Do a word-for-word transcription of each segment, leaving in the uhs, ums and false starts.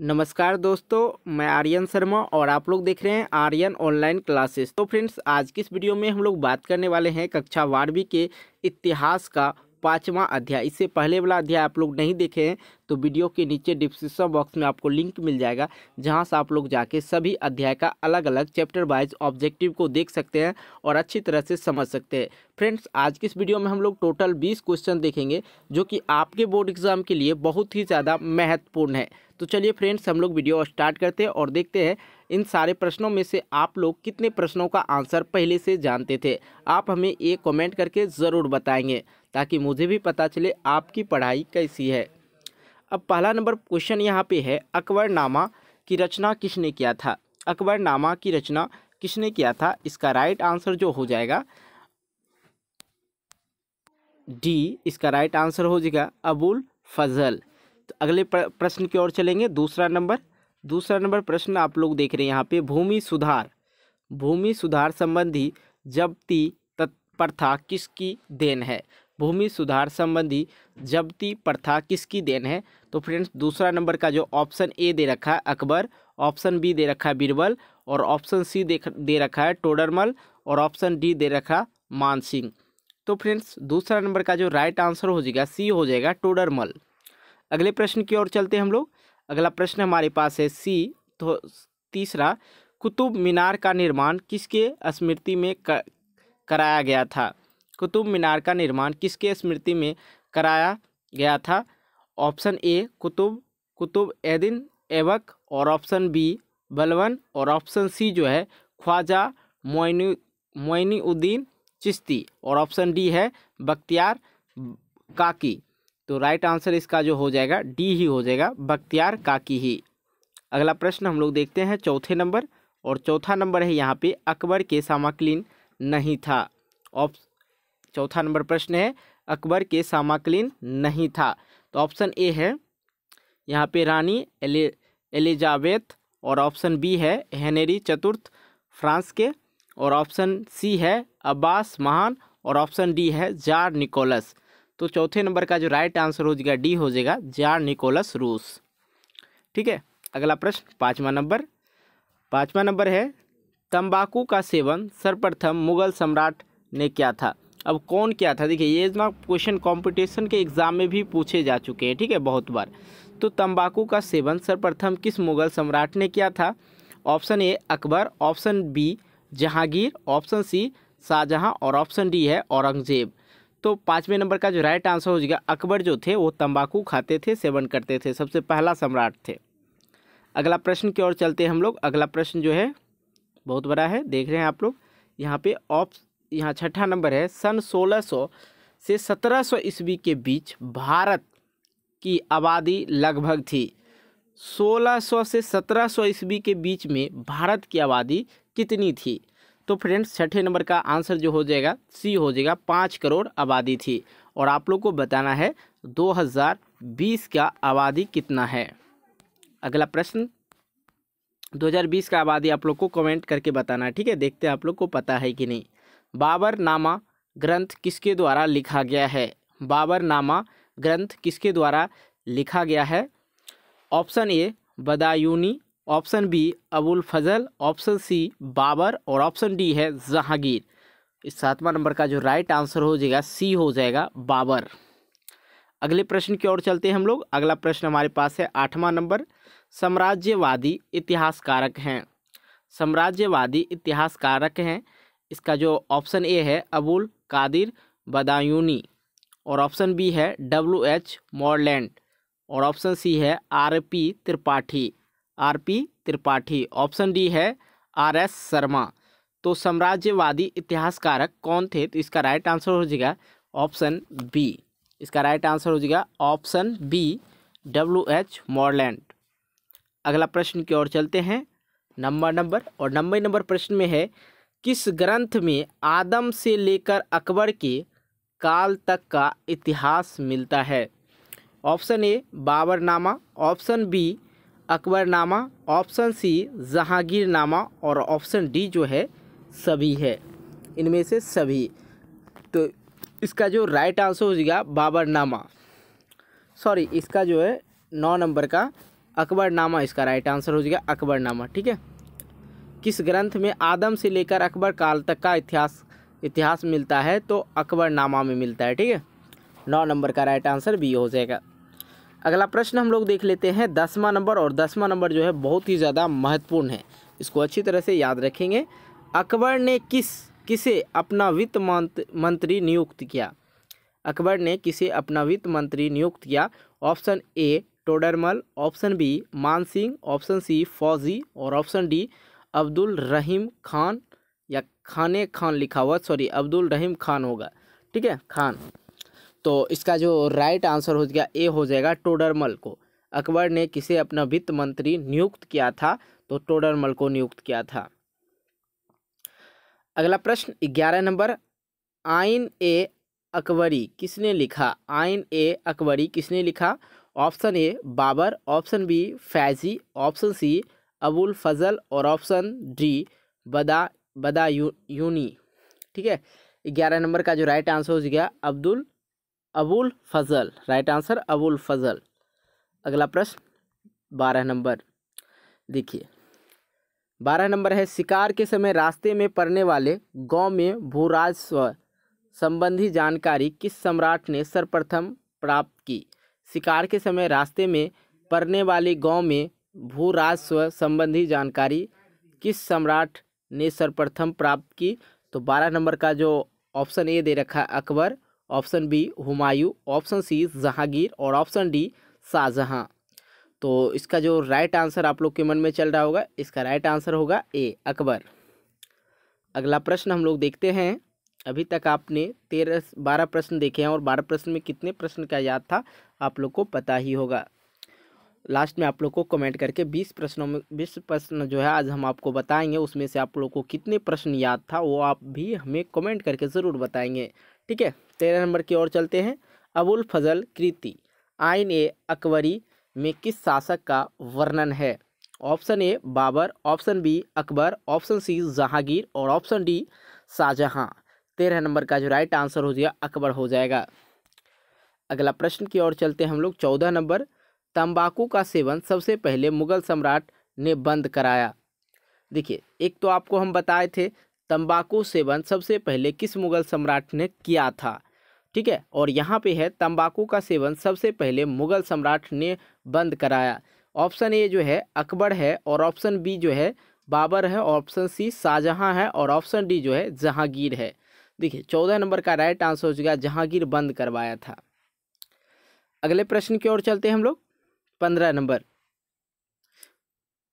नमस्कार दोस्तों, मैं आर्यन शर्मा और आप लोग देख रहे हैं आर्यन ऑनलाइन क्लासेस। तो फ्रेंड्स, आज की इस वीडियो में हम लोग बात करने वाले हैं कक्षा बारहवीं के इतिहास का पाँचवां अध्याय। इससे पहले वाला अध्याय आप लोग नहीं देखे हैं तो वीडियो के नीचे डिस्क्रिप्शन बॉक्स में आपको लिंक मिल जाएगा, जहां से आप लोग जाके सभी अध्याय का अलग अलग चैप्टर वाइज ऑब्जेक्टिव को देख सकते हैं और अच्छी तरह से समझ सकते हैं। फ्रेंड्स, आज की इस वीडियो में हम लोग टोटल बीस क्वेश्चन देखेंगे जो कि आपके बोर्ड एग्जाम के लिए बहुत ही ज़्यादा महत्वपूर्ण है। तो चलिए फ्रेंड्स, हम लोग वीडियो स्टार्ट करते हैं और देखते हैं इन सारे प्रश्नों में से आप लोग कितने प्रश्नों का आंसर पहले से जानते थे। आप हमें ये कमेंट करके ज़रूर बताएंगे ताकि मुझे भी पता चले आपकी पढ़ाई कैसी है। अब पहला नंबर क्वेश्चन यहाँ पे है, अकबरनामा की रचना किसने किया था? अकबरनामा की रचना किसने किया था? इसका राइट आंसर जो हो जाएगा डी, इसका राइट आंसर हो जाएगा अबुल फजल। तो अगले प्रश्न की ओर चलेंगे। दूसरा नंबर दूसरा नंबर प्रश्न आप लोग देख रहे हैं यहाँ पे, भूमि सुधार भूमि सुधार संबंधी जबती प्रथा किसकी देन है? भूमि सुधार संबंधी जबती प्रथा किसकी देन है? तो फ्रेंड्स, दूसरा नंबर का जो ऑप्शन ए दे रखा है अकबर, ऑप्शन बी दे रखा है बीरबल और ऑप्शन सी दे रखा है टोडरमल और ऑप्शन डी दे रखा मान सिंह। तो फ्रेंड्स, दूसरा नंबर का जो राइट आंसर हो जाएगा सी हो जाएगा टोडरमल। अगले प्रश्न की ओर चलते हैं हम लोग। अगला प्रश्न हमारे पास है सी, तो तीसरा, कुतुब मीनार का निर्माण किसके स्मृति में कर, कराया गया था? कुतुब मीनार का निर्माण किसके स्मृति में कराया गया था? ऑप्शन ए कुतुब कुतुबुद्दीन ऐबक और ऑप्शन बी बलवन और ऑप्शन सी जो है ख्वाजा मोइनु मोइनुद्दीन चिश्ती और ऑप्शन डी है बख्तियार काकी। तो राइट आंसर इसका जो हो जाएगा डी ही हो जाएगा, बख्तियार काकी ही। अगला प्रश्न हम लोग देखते हैं चौथे नंबर, और चौथा नंबर है यहाँ पे, अकबर के समकालीन नहीं था। ऑप्शन चौथा नंबर प्रश्न है, अकबर के समकालीन नहीं था। तो ऑप्शन ए है यहाँ पे रानी एले एलिजाबेथ और ऑप्शन बी है हेनरी चतुर्थ फ्रांस के और ऑप्शन सी है अब्बास महान और ऑप्शन डी है जार निकोलस। तो चौथे नंबर का जो राइट आंसर हो जाएगा डी हो जाएगा, जार निकोलस रूस। ठीक है। अगला प्रश्न पाँचवा नंबर पाँचवा नंबर है, तंबाकू का सेवन सर्वप्रथम मुगल सम्राट ने किया था। अब कौन किया था? देखिए, ये ना क्वेश्चन कंपटीशन के एग्ज़ाम में भी पूछे जा चुके हैं, ठीक है, बहुत बार। तो तंबाकू का सेवन सर्वप्रथम किस मुगल सम्राट ने किया था? Option A Akbar, option B Jahangir, option C Shahjahan और ऑप्शन डी है औरंगजेब। तो पाँचवें नंबर का जो राइट आंसर हो जाएगा, अकबर जो थे वो तंबाकू खाते थे, सेवन करते थे, सबसे पहला सम्राट थे। अगला प्रश्न की ओर चलते हैं हम लोग। अगला प्रश्न जो है बहुत बड़ा है, देख रहे हैं आप लोग यहाँ पे। ऑप यहाँ छठा नंबर है, सन सोलह सौ से सत्रह सौ ईस्वी के बीच भारत की आबादी लगभग थी। सोलह सौ से सत्रह सौ ईस्वी के बीच में भारत की आबादी कितनी थी? तो फ्रेंड्स, छठे नंबर का आंसर जो हो जाएगा सी हो जाएगा, पाँच करोड़ आबादी थी। और आप लोग को बताना है दो हज़ार बीस का आबादी कितना है। अगला प्रश्न दो हज़ार बीस का आबादी आप लोग को कमेंट करके बताना है, ठीक है। देखते हैं आप लोग को पता है कि नहीं। बाबरनामा ग्रंथ किसके द्वारा लिखा गया है? बाबरनामा ग्रंथ किसके द्वारा लिखा गया है? Option A Badayuni, option B Abul Fazal, option C Babur और ऑप्शन डी है जहांगीर। इस सातवां नंबर का जो राइट आंसर हो जाएगा सी हो जाएगा, बाबर। अगले प्रश्न की ओर चलते हैं हम लोग। अगला प्रश्न हमारे पास है आठवां नंबर, साम्राज्यवादी इतिहासकारक हैं। साम्राज्यवादी इतिहासकारक हैं, इसका जो ऑप्शन ए है अबुल कादिर बदायूनी और ऑप्शन बी है डब्ल्यू एच मोरलैंड और ऑप्शन सी है R P Tripathi R P Tripathi option D है आर एस शर्मा। तो साम्राज्यवादी इतिहासकारक कौन थे? तो इसका राइट आंसर हो जाएगा ऑप्शन बी, इसका राइट आंसर हो जाएगा option B W H Moreland. अगला प्रश्न की ओर चलते हैं नंबर नंबर और नंबर नंबर प्रश्न में है, किस ग्रंथ में आदम से लेकर अकबर के काल तक का इतिहास मिलता है? Option A Baburnama, option B Akbarnama, option C Jahangirnama और ऑप्शन डी जो है सभी है, इनमें से सभी। तो इसका जो राइट आंसर हो जाएगा बाबरनामा, सॉरी इसका जो है नौ नंबर का अकबरनामा इसका राइट आंसर हो जाएगा अकबरनामा। ठीक है, किस ग्रंथ में आदम से लेकर अकबर काल तक का इतिहास इतिहास मिलता है, तो अकबरनामा में मिलता है। ठीक है, नौ नंबर का राइट आंसर बी हो जाएगा। अगला प्रश्न हम लोग देख लेते हैं दसवां नंबर, और दसवां नंबर जो है बहुत ही ज़्यादा महत्वपूर्ण है, इसको अच्छी तरह से याद रखेंगे। अकबर ने किस किसे अपना वित्त मंत्री नियुक्त किया, अकबर ने किसे अपना वित्त मंत्री नियुक्त किया? Option A Todarmal, option B Mansingh, option C फौजी और ऑप्शन डी अब्दुल रहीम खान या खाने खान लिखा हुआ, सॉरी अब्दुल रहीम खान होगा। ठीक है, खान। तो इसका जो राइट आंसर हो गया ए हो जाएगा टोडरमल को। अकबर ने किसे अपना वित्त मंत्री नियुक्त किया था, तो टोडरमल को नियुक्त किया था। अगला प्रश्न ग्यारह नंबर, आईन ए अकबरी किसने लिखा? आईन ए अकबरी किसने लिखा? Option A Babar, option B Faizi, option C Abul Fazal और ऑप्शन डी बदा बदायूनी। ठीक है, ग्यारह नंबर का जो राइट आंसर हो गया अब्दुल अबुल फजल, राइट आंसर अबुल फजल। अगला प्रश्न बारह नंबर, देखिए बारह नंबर है, शिकार के समय रास्ते में पड़ने वाले गांव में भूराजस्व संबंधी जानकारी किस सम्राट ने सर्वप्रथम प्राप्त की? शिकार के समय रास्ते में पड़ने वाले गांव में भूराजस्व संबंधी जानकारी किस सम्राट ने सर्वप्रथम प्राप्त की? तो बारह नंबर का जो ऑप्शन ए दे रखा है Akbar, option B Humayun, option C Jahangir और ऑप्शन डी शाहजहां। तो इसका जो राइट आंसर आप लोग के मन में चल रहा होगा, इसका राइट आंसर होगा ए अकबर। अगला प्रश्न हम लोग देखते हैं। अभी तक आपने तेरह बारह प्रश्न देखे हैं और बारह प्रश्न में कितने प्रश्न का याद था आप लोग को पता ही होगा। लास्ट में आप लोग को कमेंट करके बीस प्रश्नों में बीस प्रश्न जो है आज हम आपको बताएंगे, उसमें से आप लोग को कितने प्रश्न याद था वो आप भी हमें कमेंट करके ज़रूर बताएंगे। ठीक है, तेरह नंबर की ओर चलते हैं। अबुल फजल कृति आईन ए अकबरी में किस शासक का वर्णन है? Option A Babar, option B Akbar, option C Jahangir और ऑप्शन डी शाहजहां। तेरह नंबर का जो राइट आंसर हो जाएगा अकबर हो जाएगा। अगला प्रश्न की ओर चलते हैं हम लोग चौदह नंबर, तंबाकू का सेवन सबसे पहले मुगल सम्राट ने बंद कराया। देखिए, एक तो आपको हम बताए थे तंबाकू सेवन सबसे पहले किस मुगल सम्राट ने किया था। ठीक है, और यहाँ पे है तंबाकू का सेवन सबसे पहले मुगल सम्राट ने बंद कराया। ऑप्शन ए जो है अकबर है और ऑप्शन बी जो है बाबर है, ऑप्शन सी शाहजहां है और ऑप्शन डी जो है जहांगीर है। देखिए, चौदह नंबर का राइट आंसर हो जाएगा जहांगीर बंद करवाया था। अगले प्रश्न की ओर चलते हैं हम लोग पंद्रह नंबर।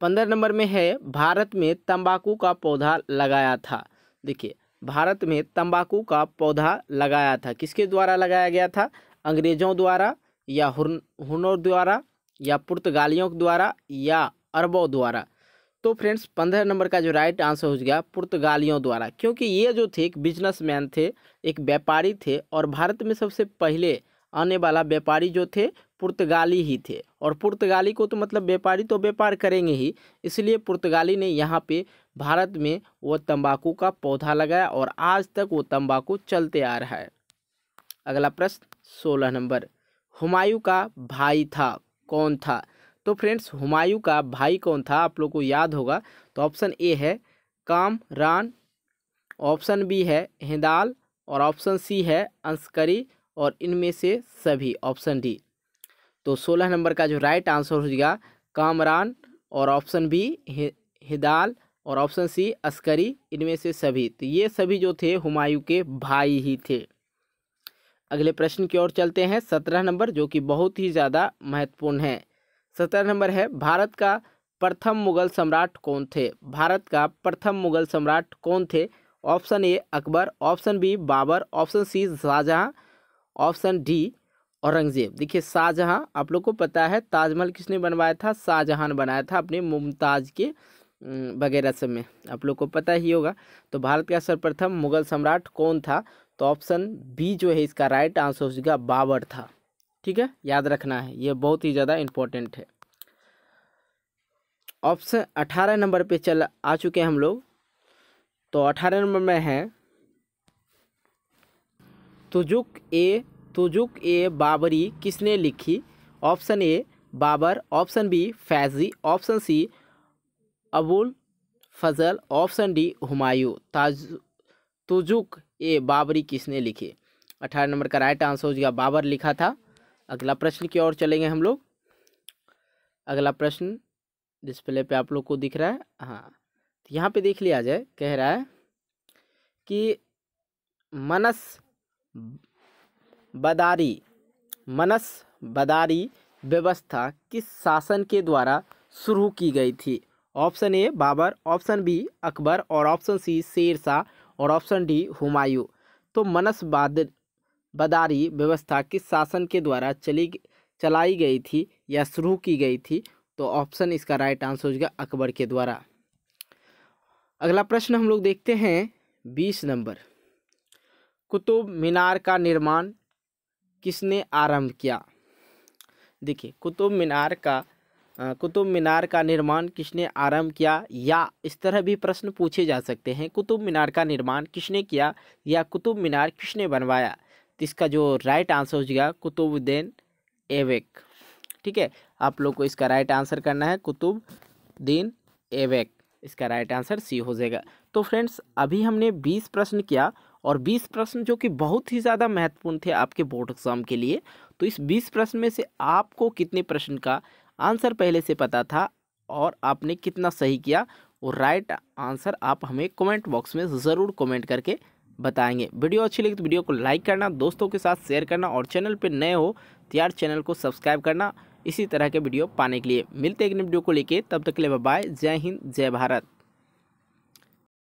पंद्रह नंबर में है भारत में तंबाकू का पौधा लगाया था। देखिए, भारत में तंबाकू का पौधा लगाया था किसके द्वारा लगाया गया था? अंग्रेजों द्वारा या हुनों द्वारा या पुर्तगालियों द्वारा या अरबों द्वारा? तो फ्रेंड्स, पंद्रह नंबर का जो राइट आंसर हो गया पुर्तगालियों द्वारा, क्योंकि ये जो थे एक बिजनेसमैन थे, एक व्यापारी थे और भारत में सबसे पहले आने वाला व्यापारी जो थे पुर्तगाली ही थे, और पुर्तगाली को तो मतलब व्यापारी तो व्यापार करेंगे ही, इसलिए पुर्तगाली ने यहाँ पे भारत में वो तंबाकू का पौधा लगाया और आज तक वो तंबाकू चलते आ रहा है। अगला प्रश्न सोलह नंबर, हुमायूं का भाई था कौन था? तो फ्रेंड्स, हुमायूं का भाई कौन था आप लोग को याद होगा। तो ऑप्शन ए है कामरान, ऑप्शन बी है हिंदाल और ऑप्शन सी है अंसकरी और इनमें से सभी, ऑप्शन डी। तो सोलह नंबर का जो राइट आंसर हो जाएगा कामरान और ऑप्शन बी हिदाल और ऑप्शन सी अस्करी, इनमें से सभी। तो ये सभी जो थे हुमायूं के भाई ही थे। अगले प्रश्न की ओर चलते हैं सत्रह नंबर, जो कि बहुत ही ज़्यादा महत्वपूर्ण है। सत्रह नंबर है भारत का प्रथम मुगल सम्राट कौन थे? भारत का प्रथम मुगल सम्राट कौन थे? Option A Akbar, option B Babur, option C Shahjahan, option D Aurangzeb. देखिए, शाहजहां आप लोग को पता है ताजमहल किसने बनवाया था? शाहजहां ने बनाया था अपने मुमताज़ के वगैरह सब में, आप लोग को पता ही होगा। तो भारत का सर्वप्रथम मुगल सम्राट कौन था? तो ऑप्शन बी जो है इसका राइट आंसर हो जाएगा बाबर था। ठीक है, याद रखना है, ये बहुत ही ज़्यादा इम्पोर्टेंट है। ऑप्शन अठारह नंबर पे चल आ चुके हैं हम लोग। तो अठारह नंबर में है तुजुक ए तुजुक ए बाबरी किसने लिखी? Option A Babar, option B Faizi, option C Abul Fazal, option D Humayun. ताज तुजुक ए बाबरी किसने लिखे? अठारह नंबर का राइट आंसर हो जाएगा बाबर लिखा था। अगला प्रश्न की ओर चलेंगे हम लोग। अगला प्रश्न डिस्प्ले पे आप लोग को दिख रहा है, हाँ तो यहाँ पे देख लिया जाए। कह रहा है कि मनसबदारी मनसबदारी व्यवस्था किस शासन के द्वारा शुरू की गई थी? Option A Babar, option B Akbar और ऑप्शन सी शेरशाह और ऑप्शन डी हुमायूं। तो मनसबदारी व्यवस्था किस शासन के द्वारा चली चलाई गई थी या शुरू की गई थी? तो ऑप्शन इसका राइट आंसर हो जाएगा अकबर के द्वारा। अगला प्रश्न हम लोग देखते हैं बीस नंबर। कुतुब मीनार का निर्माण किसने आरंभ किया? देखिए कुतुब मीनार का कुतुब मीनार का निर्माण किसने आरंभ किया, या इस तरह भी प्रश्न पूछे जा सकते हैं, कुतुब मीनार का निर्माण किसने किया या कुतुब मीनार किसने बनवाया? तो इसका जो राइट आंसर हो जाएगा कुतुबुद्दीन ऐबक। ठीक है, आप लोग को इसका राइट आंसर करना है कुतुबुद्दीन ऐबक। इसका राइट आंसर सी हो जाएगा। तो फ्रेंड्स अभी हमने बीस प्रश्न किया और बीस प्रश्न जो कि बहुत ही ज़्यादा महत्वपूर्ण थे आपके बोर्ड एग्जाम के लिए। तो इस बीस प्रश्न में से आपको कितने प्रश्न का आंसर पहले से पता था और आपने कितना सही किया, वो राइट आंसर आप हमें कमेंट बॉक्स में ज़रूर कमेंट करके बताएंगे। वीडियो अच्छी लगी तो वीडियो को लाइक करना, दोस्तों के साथ शेयर करना और चैनल पे नए हो तो यार चैनल को सब्सक्राइब करना इसी तरह के वीडियो पाने के लिए। मिलते हैं एक नई वीडियो को लेके, तब तक के लिए बाय, जय हिंद, जय भारत।